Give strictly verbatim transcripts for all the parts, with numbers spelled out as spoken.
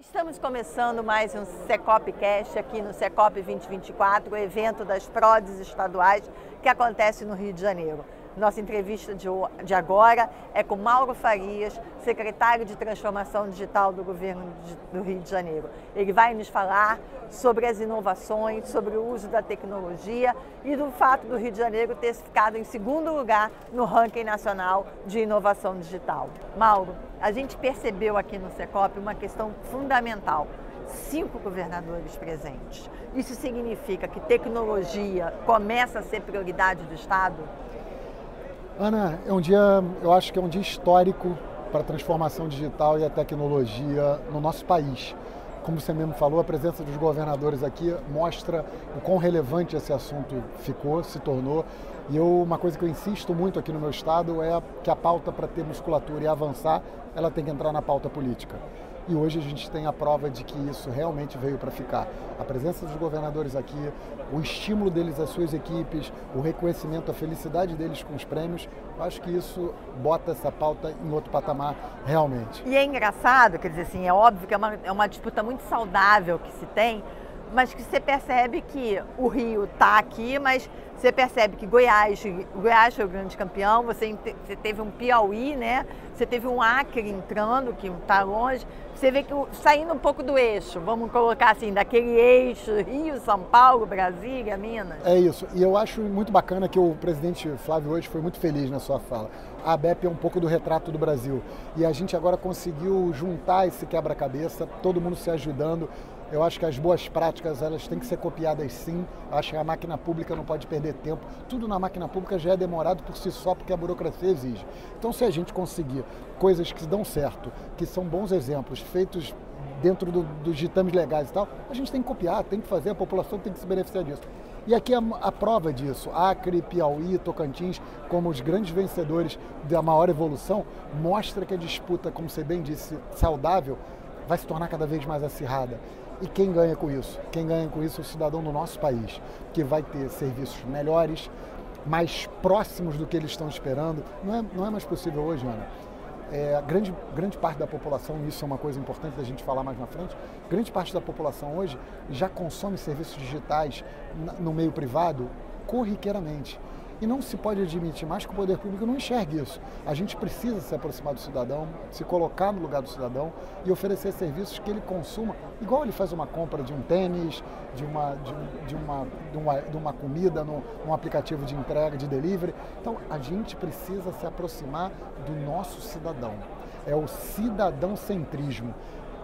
Estamos começando mais um SECOPCast aqui no SECOP vinte e vinte e quatro, o evento das PRODES estaduais que acontece no Rio de Janeiro. Nossa entrevista de agora é com Mauro Farias, secretário de Transformação Digital do Governo do Rio de Janeiro. Ele vai nos falar sobre as inovações, sobre o uso da tecnologia e do fato do Rio de Janeiro ter ficado em segundo lugar no ranking nacional de inovação digital. Mauro, a gente percebeu aqui no SECOP uma questão fundamental. Cinco governadores presentes. Isso significa que tecnologia começa a ser prioridade do Estado? Ana, é um dia, eu acho que é um dia histórico para a transformação digital e a tecnologia no nosso país. Como você mesmo falou, a presença dos governadores aqui mostra o quão relevante esse assunto ficou, se tornou. E eu, uma coisa que eu insisto muito aqui no meu estado é que a pauta para ter musculatura e avançar, ela tem que entrar na pauta política. E hoje a gente tem a prova de que isso realmente veio para ficar. A presença dos governadores aqui, o estímulo deles às suas equipes, o reconhecimento, a felicidade deles com os prêmios, acho que isso bota essa pauta em outro patamar realmente. E é engraçado, quer dizer assim, é óbvio que é uma, é uma disputa muito saudável que se tem, mas que você percebe que o Rio está aqui, mas você percebe que Goiás, Goiás é o grande campeão, você, você teve um Piauí, né? Você teve um Acre entrando, que está longe, você vê que saindo um pouco do eixo, vamos colocar assim, daquele eixo Rio, São Paulo, Brasília, Minas. É isso, e eu acho muito bacana que o presidente Flávio hoje foi muito feliz na sua fala. A ABEP é um pouco do retrato do Brasil, e a gente agora conseguiu juntar esse quebra-cabeça, todo mundo se ajudando. Eu acho que as boas práticas, elas têm que ser copiadas sim, eu acho que a máquina pública não pode perder tempo, tudo na máquina pública já é demorado por si só, porque a burocracia exige. Então, se a gente conseguir coisas que dão certo, que são bons exemplos, feitos dentro do, dos ditames legais e tal, a gente tem que copiar, tem que fazer, a população tem que se beneficiar disso. E aqui é a prova disso, Acre, Piauí, Tocantins, como os grandes vencedores da maior evolução, mostra que a disputa, como você bem disse, saudável, vai se tornar cada vez mais acirrada. E quem ganha com isso? Quem ganha com isso é o cidadão do nosso país, que vai ter serviços melhores, mais próximos do que eles estão esperando. Não é, não é mais possível hoje, Ana. É, grande, grande parte da população, e isso é uma coisa importante da gente falar mais na frente, grande parte da população hoje já consome serviços digitais no meio privado corriqueiramente. E não se pode admitir mais que o poder público não enxergue isso. A gente precisa se aproximar do cidadão, se colocar no lugar do cidadão e oferecer serviços que ele consuma, igual ele faz uma compra de um tênis, de uma, de, de uma, de uma, de uma comida, num, num aplicativo de entrega, de delivery. Então, a gente precisa se aproximar do nosso cidadão. É o cidadão-centrismo.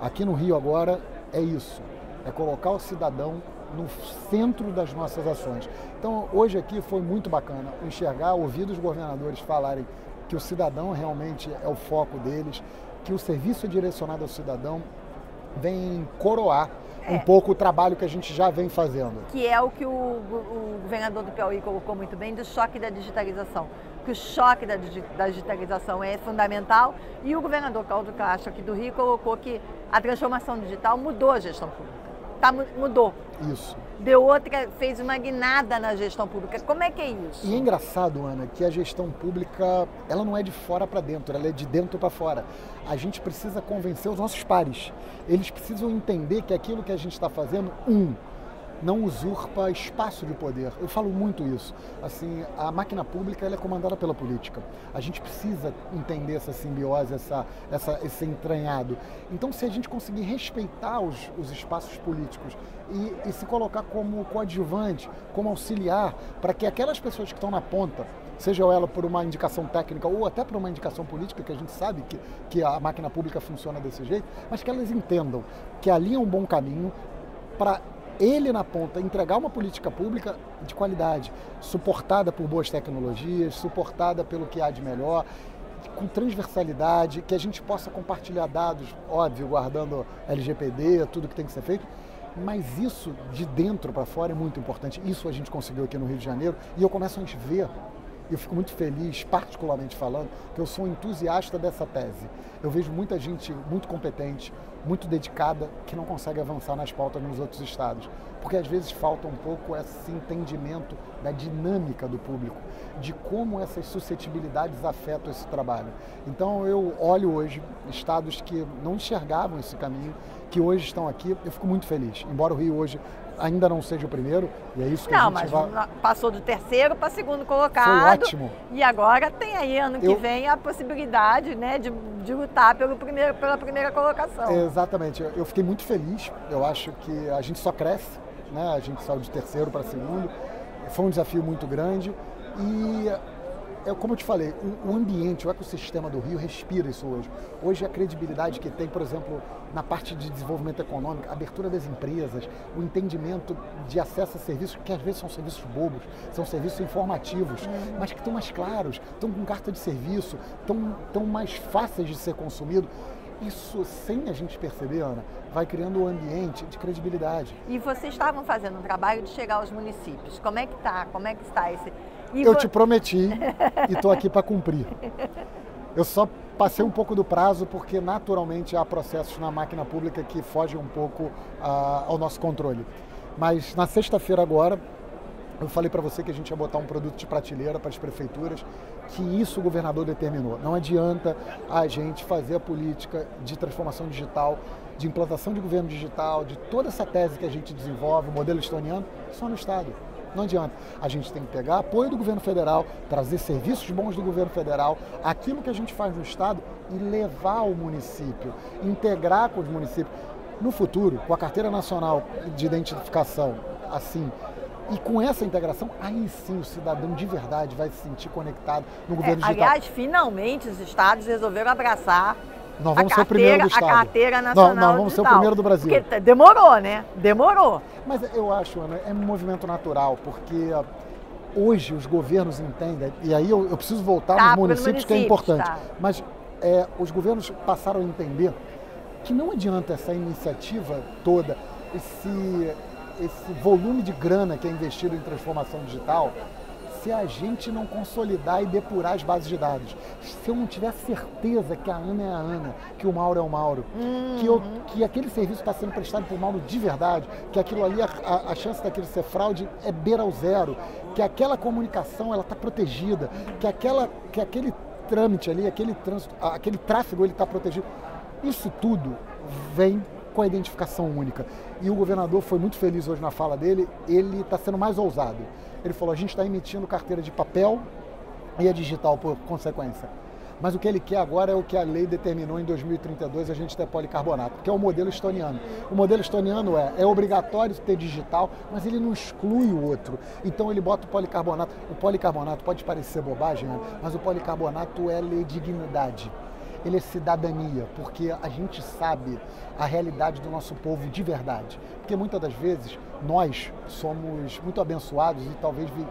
Aqui no Rio agora é isso, é colocar o cidadão no centro das nossas ações. Então, hoje aqui foi muito bacana enxergar, ouvir os governadores falarem que o cidadão realmente é o foco deles, que o serviço direcionado ao cidadão vem coroar é. um pouco o trabalho que a gente já vem fazendo. Que é o que o, o governador do Piauí colocou muito bem, do choque da digitalização. Que o choque da, da digitalização é fundamental e o governador Claudio Castro aqui do Rio colocou que a transformação digital mudou a gestão pública. Tá, mudou. Isso. Deu outra, fez uma guinada na gestão pública. Como é que é isso? E é engraçado, Ana, que a gestão pública, ela não é de fora para dentro, ela é de dentro para fora. A gente precisa convencer os nossos pares. Eles precisam entender que aquilo que a gente está fazendo, um, não usurpa espaço de poder. Eu falo muito isso. Assim, a máquina pública ela é comandada pela política. A gente precisa entender essa simbiose, essa, essa, esse entranhado. Então, se a gente conseguir respeitar os, os espaços políticos e, e se colocar como coadjuvante, como auxiliar, para que aquelas pessoas que estão na ponta, seja ela por uma indicação técnica ou até por uma indicação política, que a gente sabe que, que a máquina pública funciona desse jeito, mas que elas entendam que ali é um bom caminho para ele, na ponta, entregar uma política pública de qualidade, suportada por boas tecnologias, suportada pelo que há de melhor, com transversalidade, que a gente possa compartilhar dados, óbvio, guardando L G P D, tudo que tem que ser feito, mas isso de dentro para fora é muito importante. Isso a gente conseguiu aqui no Rio de Janeiro e eu começo a gente ver e eu fico muito feliz, particularmente falando, que eu sou um entusiasta dessa tese. Eu vejo muita gente muito competente, muito dedicada, que não consegue avançar nas pautas nos outros estados, porque às vezes falta um pouco esse entendimento da dinâmica do público, de como essas suscetibilidades afetam esse trabalho. Então eu olho hoje estados que não enxergavam esse caminho, que hoje estão aqui, eu fico muito feliz, embora o Rio hoje ainda não seja o primeiro, e é isso que não, a gente mas vai... passou do terceiro para segundo colocado. Foi ótimo. E agora tem aí, ano eu... que vem, a possibilidade, né, de, de lutar pelo primeiro, pela primeira colocação. Exatamente. Eu fiquei muito feliz. Eu acho que a gente só cresce, né? A gente saiu de terceiro para segundo. Foi um desafio muito grande e... É, como eu te falei, o ambiente, o ecossistema do Rio respira isso hoje. Hoje a credibilidade que tem, por exemplo, na parte de desenvolvimento econômico, a abertura das empresas, o entendimento de acesso a serviços, que às vezes são serviços bobos, são serviços informativos, mas que estão mais claros, estão com carta de serviço, estão, estão mais fáceis de ser consumido. Isso, sem a gente perceber, Ana, vai criando um ambiente de credibilidade. E vocês estavam fazendo um trabalho de chegar aos municípios. Como é que está? Como é que está esse... E eu vou... te prometi e estou aqui para cumprir. Eu só passei um pouco do prazo porque, naturalmente, há processos na máquina pública que fogem um pouco uh, ao nosso controle. Mas, na sexta-feira agora, eu falei para você que a gente ia botar um produto de prateleira para as prefeituras, que isso o governador determinou. Não adianta a gente fazer a política de transformação digital, de implantação de governo digital, de toda essa tese que a gente desenvolve, o modelo estoniano, só no Estado. Não adianta. A gente tem que pegar apoio do governo federal, trazer serviços bons do governo federal, aquilo que a gente faz no Estado e levar ao município, integrar com os municípios. No futuro, com a Carteira Nacional de Identificação, assim, e com essa integração, aí sim o cidadão de verdade vai se sentir conectado no governo é, digital. Aliás, finalmente os estados resolveram abraçar nós vamos a, carteira, ser o primeiro do estado. a Carteira Nacional Digital. Nós vamos digital. ser o primeiro do Brasil. Porque demorou, né? Demorou. Mas eu acho, Ana, é um movimento natural, porque hoje os governos entendem, e aí eu, eu preciso voltar tá, nos municípios, município, que é importante, tá. mas é, os governos passaram a entender que não adianta essa iniciativa toda, esse... esse volume de grana que é investido em transformação digital, se a gente não consolidar e depurar as bases de dados, se eu não tiver certeza que a Ana é a Ana, que o Mauro é o Mauro, uhum. que, eu, que aquele serviço está sendo prestado por Mauro de verdade, que aquilo ali, a, a chance daquilo ser fraude é beira ao zero, que aquela comunicação ela está protegida, que, aquela, que aquele trâmite ali, aquele, trans, aquele tráfego ele está protegido, isso tudo vem com a identificação única. E o governador foi muito feliz hoje na fala dele, ele está sendo mais ousado. Ele falou, a gente está emitindo carteira de papel e a digital por consequência. Mas o que ele quer agora é o que a lei determinou em dois mil e trinta e dois, a gente ter policarbonato, que é o modelo estoniano. O modelo estoniano é, é obrigatório ter digital, mas ele não exclui o outro. Então ele bota o policarbonato. O policarbonato pode parecer bobagem, né? Mas o policarbonato é lei dignidade. Ele é cidadania, porque a gente sabe a realidade do nosso povo de verdade. Porque muitas das vezes nós somos muito abençoados e talvez vi,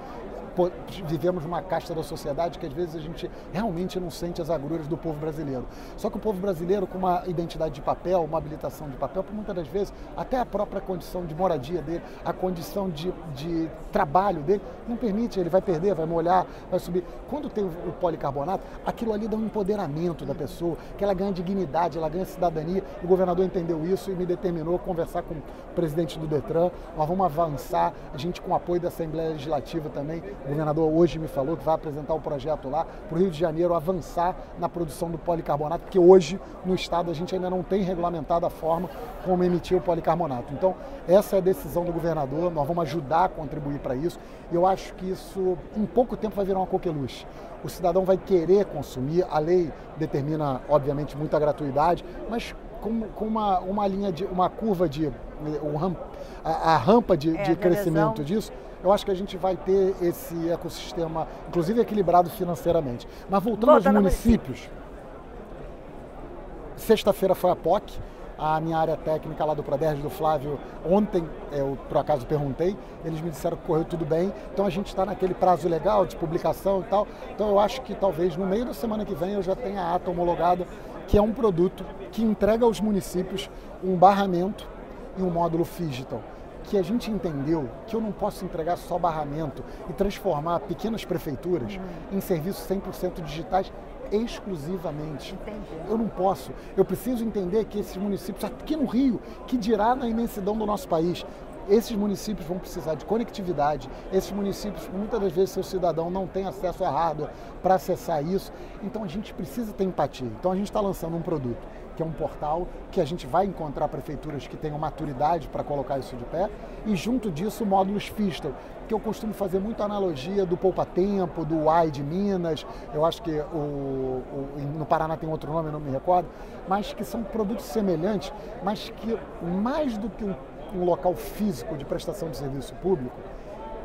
po, vivemos uma casta da sociedade que às vezes a gente realmente não sente as agruras do povo brasileiro. Só que o povo brasileiro, com uma identidade de papel, uma habilitação de papel, por muitas das vezes até a própria condição de moradia dele, a condição de, de trabalho dele, não permite, ele vai perder, vai molhar, vai subir. Quando tem o policarbonato, aquilo ali dá um empoderamento da pessoa, que ela ganha dignidade, ela ganha cidadania. O governador entendeu isso e me determinou a conversar com o presidente do DETRAN. Nós vamos avançar, a gente com o apoio da Assembleia Legislativa também. O governador hoje me falou que vai apresentar um projeto lá para o Rio de Janeiro avançar na produção do policarbonato, porque hoje no Estado a gente ainda não tem regulamentado a forma como emitir o policarbonato. Então, essa é a decisão do governador, nós vamos ajudar a contribuir para isso. E eu acho que isso, em pouco tempo, vai virar uma coqueluche. O cidadão vai querer consumir, a lei determina obviamente muita gratuidade, mas com, com uma, uma linha de uma curva de um ramp, a, a rampa de, é, de crescimento disso, eu acho que a gente vai ter esse ecossistema, inclusive equilibrado financeiramente. Mas voltando Volta aos municípios, município. Sexta-feira foi a P O C, a minha área técnica lá do PRODERJ do Flávio, ontem eu por acaso perguntei, eles me disseram que correu tudo bem, então a gente está naquele prazo legal de publicação e tal, então eu acho que talvez no meio da semana que vem eu já tenha a ata homologada, que é um produto que entrega aos municípios um barramento e um módulo FISTEL, que a gente entendeu que eu não posso entregar só barramento e transformar pequenas prefeituras uhum. em serviços cem por cento digitais exclusivamente. Entendi. Eu não posso. Eu preciso entender que esses municípios, aqui no Rio, que dirá na imensidão do nosso país, esses municípios vão precisar de conectividade, esses municípios, muitas das vezes, seu cidadão não tem acesso a hardware para acessar isso, então a gente precisa ter empatia. Então a gente está lançando um produto, que é um portal, que a gente vai encontrar prefeituras que tenham maturidade para colocar isso de pé, e junto disso, módulos FISTEL, que eu costumo fazer muita analogia do Poupa Tempo, do Uai de Minas, eu acho que o, o, no Paraná tem outro nome, eu não me recordo, mas que são produtos semelhantes, mas que mais do que um um local físico de prestação de serviço público,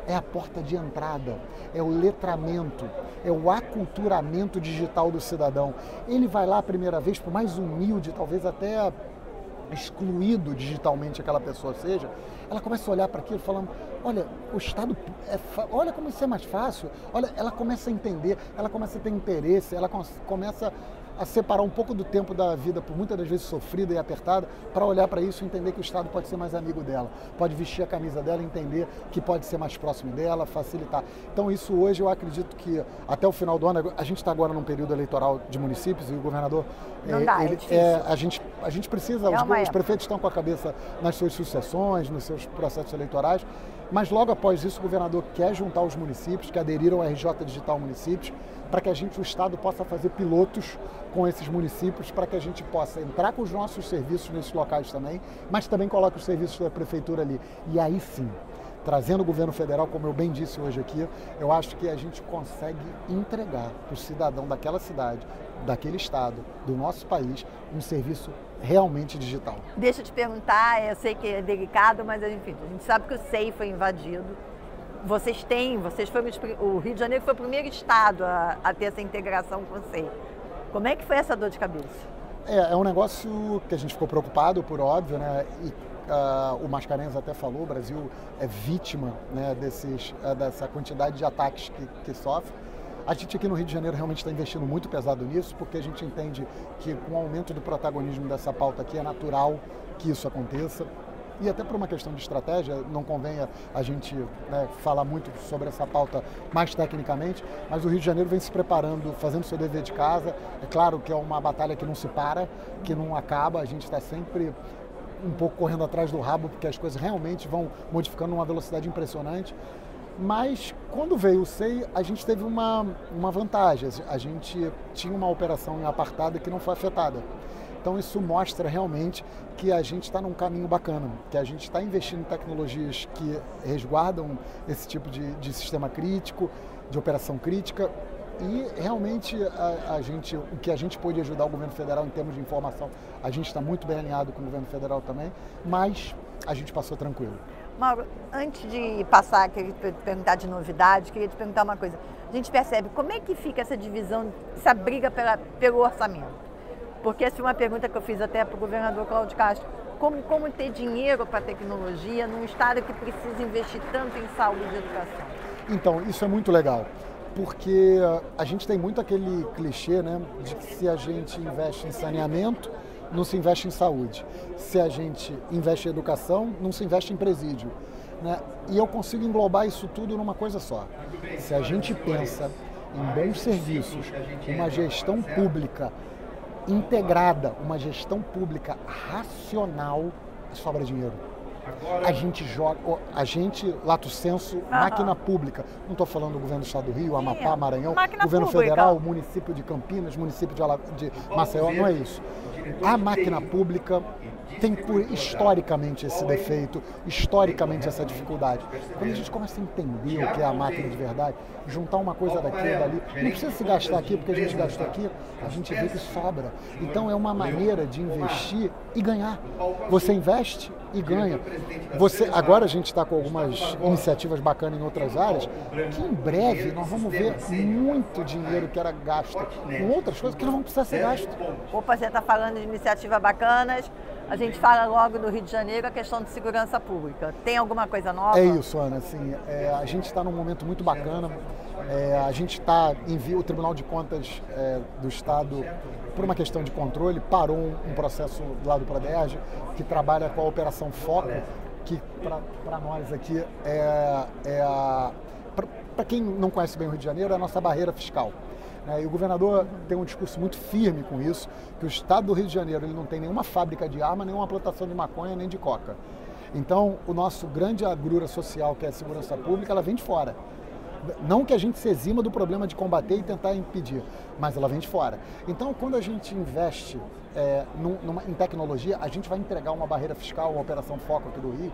é a porta de entrada, é o letramento, é o aculturamento digital do cidadão. Ele vai lá a primeira vez, por mais humilde, talvez até excluído digitalmente aquela pessoa seja, ela começa a olhar para aquilo falando, olha, o Estado, é fa... olha como isso é mais fácil, olha, ela começa a entender, ela começa a ter interesse, ela começa a separar um pouco do tempo da vida, por muitas das vezes sofrida e apertada, para olhar para isso e entender que o Estado pode ser mais amigo dela, pode vestir a camisa dela e entender que pode ser mais próximo dela, facilitar. Então isso hoje eu acredito que até o final do ano, a gente está agora num período eleitoral de municípios e o governador, Não é, dá, ele, é é, a, gente, a gente precisa, é os, os prefeitos estão com a cabeça nas suas sucessões, nos seus processos eleitorais, mas logo após isso o governador quer juntar os municípios que aderiram ao R J Digital Municípios, para que a gente, o Estado, possa fazer pilotos com esses municípios, para que a gente possa entrar com os nossos serviços nesses locais também, mas também coloca os serviços da prefeitura ali. E aí sim, trazendo o governo federal, como eu bem disse hoje aqui, eu acho que a gente consegue entregar para o cidadão daquela cidade, daquele estado, do nosso país, um serviço realmente digital. Deixa eu te perguntar, eu sei que é delicado, mas enfim, a gente sabe que o S E I foi invadido. Vocês têm, vocês foram, o Rio de Janeiro foi o primeiro estado a, a ter essa integração com o S E I. Como é que foi essa dor de cabeça? É, é um negócio que a gente ficou preocupado, por óbvio, né? E uh, o Mascarenhas até falou, o Brasil é vítima, né, desses, uh, dessa quantidade de ataques que, que sofre. A gente aqui no Rio de Janeiro realmente está investindo muito pesado nisso, porque a gente entende que com o aumento do protagonismo dessa pauta aqui é natural que isso aconteça. E até por uma questão de estratégia, não convém a gente, né, falar muito sobre essa pauta mais tecnicamente, mas o Rio de Janeiro vem se preparando, fazendo seu dever de casa. É claro que é uma batalha que não se para, que não acaba, a gente está sempre um pouco correndo atrás do rabo, porque as coisas realmente vão modificando numa velocidade impressionante. Mas quando veio o S E I, a gente teve uma, uma vantagem, a gente tinha uma operação em apartada que não foi afetada. Então isso mostra realmente que a gente está num caminho bacana, que a gente está investindo em tecnologias que resguardam esse tipo de, de sistema crítico, de operação crítica, e realmente a, a gente, o que a gente pôde ajudar o governo federal em termos de informação, a gente está muito bem alinhado com o governo federal também, mas a gente passou tranquilo. Mauro, antes de passar, queria te perguntar de novidade, queria te perguntar uma coisa. A gente percebe como é que fica essa divisão, essa briga pela, pelo orçamento? Porque essa foi uma pergunta que eu fiz até para o governador Claudio Castro. Como, como ter dinheiro para tecnologia num estado que precisa investir tanto em saúde e educação? Então, isso é muito legal, porque a gente tem muito aquele clichê, né, de que se a gente investe em saneamento, não se investe em saúde. Se a gente investe em educação, não se investe em presídio, né? E eu consigo englobar isso tudo numa coisa só. Se a gente pensa em bons serviços, uma gestão pública integrada, uma gestão pública racional, sobra dinheiro. A gente joga, a gente, lato senso, uhum. máquina pública. Não estou falando do governo do Estado do Rio, Amapá, Maranhão, máquina governo pública. Federal, município de Campinas, município de, Ala... de Maceió, não é isso. A máquina pública tem historicamente esse defeito, historicamente essa dificuldade. Quando a gente começa a entender o que é a máquina de verdade, juntar uma coisa daqui e dali, não precisa se gastar aqui porque a gente gastou aqui, a gente vê que sobra. Então é uma maneira de investir e ganhar. Você investe e ganha. Você, agora a gente está com algumas iniciativas bacanas em outras áreas, que em breve nós vamos ver muito dinheiro que era gasto com outras coisas que não vão precisar ser gasto. Opa, você está falando de iniciativas bacanas. A gente fala logo do Rio de Janeiro, a questão de segurança pública. Tem alguma coisa nova? É isso, Ana. Assim, é, a gente está num momento muito bacana. É, a gente está em via, o Tribunal de Contas é, do Estado, por uma questão de controle, parou um, um processo lá do PRODERJ, que trabalha com a Operação Foco, que para nós aqui é, é a... para quem não conhece bem o Rio de Janeiro, é a nossa barreira fiscal. É, e o governador tem um discurso muito firme com isso, que o estado do Rio de Janeiro ele não tem nenhuma fábrica de arma, nenhuma plantação de maconha, nem de coca. Então, o nosso grande agrura social, que é a segurança pública, ela vem de fora. Não que a gente se exima do problema de combater e tentar impedir, mas ela vem de fora. Então, quando a gente investe é, num, numa, em tecnologia, a gente vai entregar uma barreira fiscal, uma Operação Foco aqui do Rio,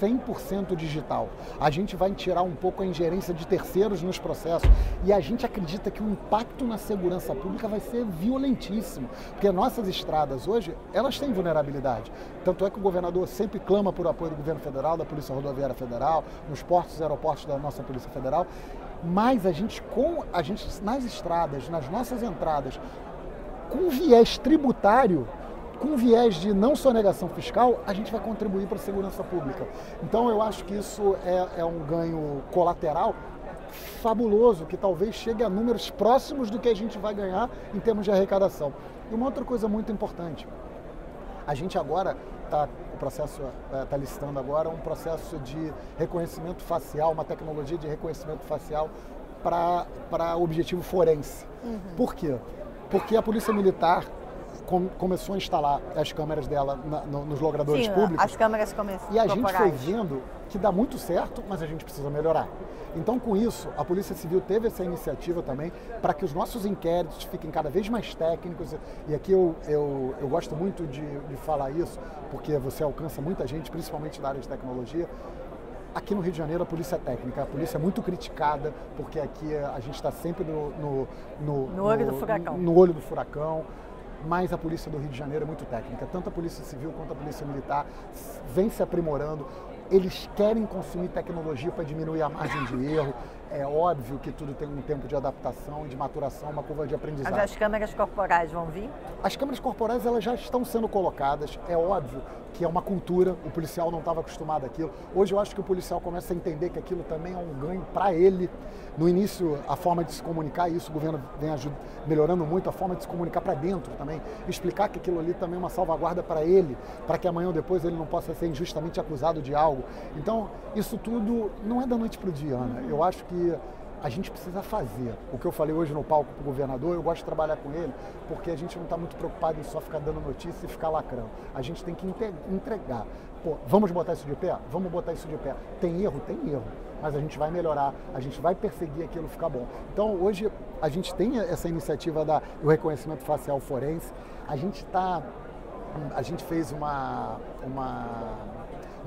cem por cento digital. A gente vai tirar um pouco a ingerência de terceiros nos processos e a gente acredita que o impacto na segurança pública vai ser violentíssimo, porque nossas estradas hoje, elas têm vulnerabilidade. Tanto é que o governador sempre clama por apoio do governo federal, da Polícia Rodoviária Federal, nos portos e aeroportos da nossa Polícia Federal, mas a gente, com, a gente nas estradas, nas nossas entradas, com viés tributário, com viés de não sonegação fiscal, a gente vai contribuir para a segurança pública. Então eu acho que isso é, é um ganho colateral fabuloso, que talvez chegue a números próximos do que a gente vai ganhar em termos de arrecadação. E uma outra coisa muito importante, a gente agora está... O processo está listando agora um processo de reconhecimento facial, uma tecnologia de reconhecimento facial para objetivo forense. Uhum. Por quê? Porque a Polícia Militar com, começou a instalar as câmeras dela na, no, nos logradores Sim, públicos. As câmeras começam E a gente foi vendo que dá muito certo, mas a gente precisa melhorar. Então, com isso, a Polícia Civil teve essa iniciativa também para que os nossos inquéritos fiquem cada vez mais técnicos. E aqui eu, eu, eu gosto muito de, de falar isso, porque você alcança muita gente, principalmente da área de tecnologia. Aqui no Rio de Janeiro, a polícia é técnica, a polícia é muito criticada, porque aqui a gente está sempre no, no, no, no, olho no, do furacão. no olho do furacão. Mas a polícia do Rio de Janeiro é muito técnica. Tanto a polícia civil quanto a polícia militar vem se aprimorando. Eles querem consumir tecnologia para diminuir a margem de erro. É óbvio que tudo tem um tempo de adaptação, de maturação, uma curva de aprendizagem. Mas as câmeras corporais vão vir? As câmeras corporais elas já estão sendo colocadas. É óbvio que é uma cultura, o policial não estava acostumado àquilo. Hoje eu acho que o policial começa a entender que aquilo também é um ganho para ele. No início, a forma de se comunicar, e isso o governo vem ajudando, melhorando muito, a forma de se comunicar para dentro também. Explicar que aquilo ali também é uma salvaguarda para ele, para que amanhã ou depois ele não possa ser injustamente acusado de algo. Então, isso tudo não é da noite para o dia, Ana. Eu acho que a gente precisa fazer. O que eu falei hoje no palco para o governador, eu gosto de trabalhar com ele, porque a gente não está muito preocupado em só ficar dando notícia e ficar lacrando. A gente tem que entregar. Pô, vamos botar isso de pé? Vamos botar isso de pé. Tem erro? Tem erro. Mas a gente vai melhorar, a gente vai perseguir aquilo ficar bom. Então, hoje, a gente tem essa iniciativa da, do reconhecimento facial forense. A gente tá, a gente fez uma... uma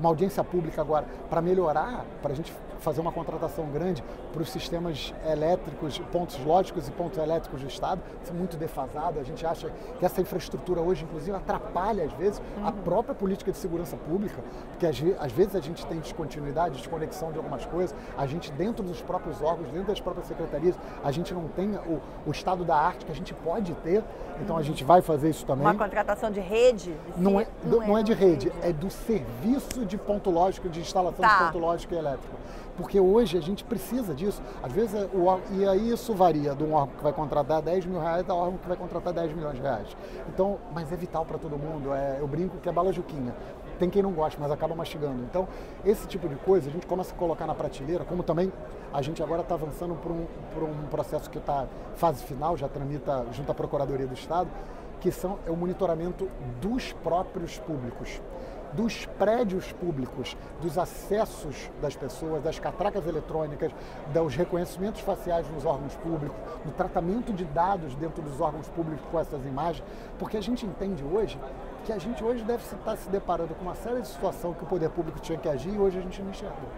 uma audiência pública agora, para melhorar, para a gente fazer uma contratação grande para os sistemas elétricos, pontos lógicos e pontos elétricos do Estado, isso é muito defasado, a gente acha que essa infraestrutura hoje, inclusive, atrapalha, às vezes, uhum. a própria política de segurança pública, porque às vezes a gente tem descontinuidade, desconexão de algumas coisas, a gente, dentro dos próprios órgãos, dentro das próprias secretarias, a gente não tem o, o estado da arte que a gente pode ter, então uhum. a gente vai fazer isso também. Uma contratação de rede? Não é, não, é, não é de rede, rede, é do serviço de ponto lógico, de instalação tá. de ponto lógico e elétrico. Porque hoje a gente precisa disso. Às vezes, o, e aí isso varia de um órgão que vai contratar dez mil reais a um órgão que vai contratar dez milhões de reais. Então, mas é vital para todo mundo. É, eu brinco que é bala juquinha. Tem quem não gosta, mas acaba mastigando. Então, esse tipo de coisa a gente começa a colocar na prateleira, como também a gente agora está avançando para um, para um processo que está fase final, já tramita junto à Procuradoria do Estado, que são, é o monitoramento dos próprios públicos, dos prédios públicos, dos acessos das pessoas, das catracas eletrônicas, dos reconhecimentos faciais nos órgãos públicos, do tratamento de dados dentro dos órgãos públicos com essas imagens, porque a gente entende hoje que a gente hoje deve estar se deparando com uma série de situações que o poder público tinha que agir e hoje a gente não enxergou.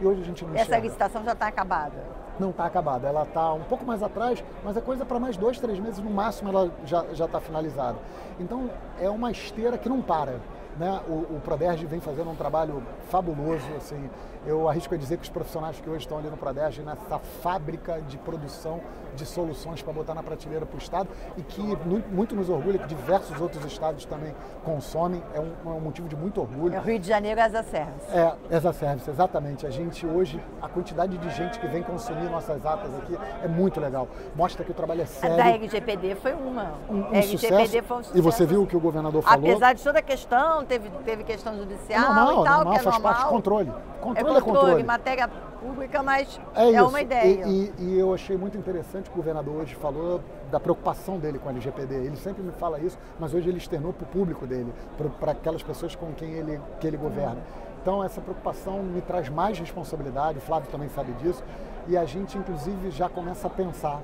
E hoje a gente não enxerga. Essa licitação já está acabada? Não está acabada, ela está um pouco mais atrás, mas é coisa para mais dois, três meses, no máximo ela já já está finalizada. Então é uma esteira que não para. Né? O, o PRODERJ vem fazendo um trabalho fabuloso, assim, eu arrisco a dizer que os profissionais que hoje estão ali no PRODERJ, nessa fábrica de produção de soluções para botar na prateleira para o Estado, e que muito nos orgulha que diversos outros estados também consomem, é um, é um motivo de muito orgulho. É o Rio de Janeiro as a service. É, as a service, exatamente. A gente hoje, a quantidade de gente que vem consumir nossas atas aqui é muito legal. Mostra que o trabalho é sério. A da R G P D foi uma. Um, um R G P D sucesso. Foi um sucesso. E você viu o que o governador falou? Apesar de toda a questão, teve, teve questão judicial normal, e tal, normal, que é faz normal. Parte do controle. Controle é, é controle, controle. Matéria pública, mas é, é uma ideia. E, e, e eu achei muito interessante o que o governador hoje falou da preocupação dele com a L G P D. Ele sempre me fala isso, mas hoje ele externou para o público dele, para aquelas pessoas com quem ele, que ele governa. Hum. Então essa preocupação me traz mais responsabilidade, o Flávio também sabe disso, e a gente inclusive já começa a pensar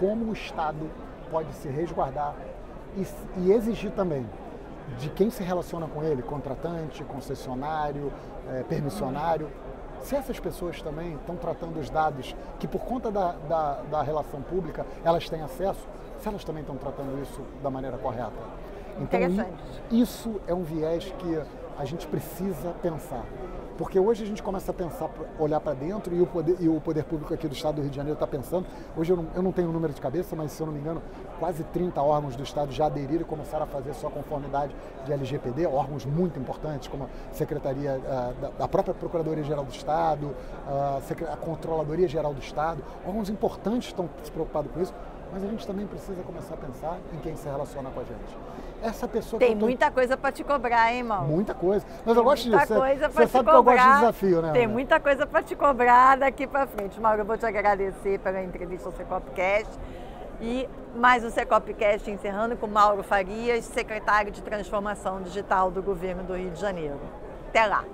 como o Estado pode se resguardar e, e exigir também de quem se relaciona com ele, contratante, concessionário, é, permissionário, se essas pessoas também estão tratando os dados que por conta da, da, da relação pública elas têm acesso, se elas também estão tratando isso da maneira correta. Então isso é um viés que a gente precisa pensar. Porque hoje a gente começa a pensar, olhar para dentro, e o, poder, e o poder público aqui do Estado do Rio de Janeiro está pensando. Hoje eu não, eu não tenho o número de cabeça, mas se eu não me engano, quase trinta órgãos do Estado já aderiram e começaram a fazer sua conformidade de L G P D, órgãos muito importantes, como a Secretaria, a própria Procuradoria-Geral do Estado, a Controladoria-Geral do Estado. Órgãos importantes estão se preocupados com isso. Mas a gente também precisa começar a pensar em quem se relaciona com a gente. Essa pessoa tem que tô... muita coisa para te cobrar, hein, Mauro? Muita coisa. Mas eu gosto disso. Você sabe que eu gosto de desafio, né? Tem muita coisa para te cobrar daqui para frente. Mauro, eu vou te agradecer pela entrevista ao SECOPCast. E mais um SECOPCast encerrando com Mauro Farias, secretário de Transformação Digital do Governo do Rio de Janeiro. Até lá!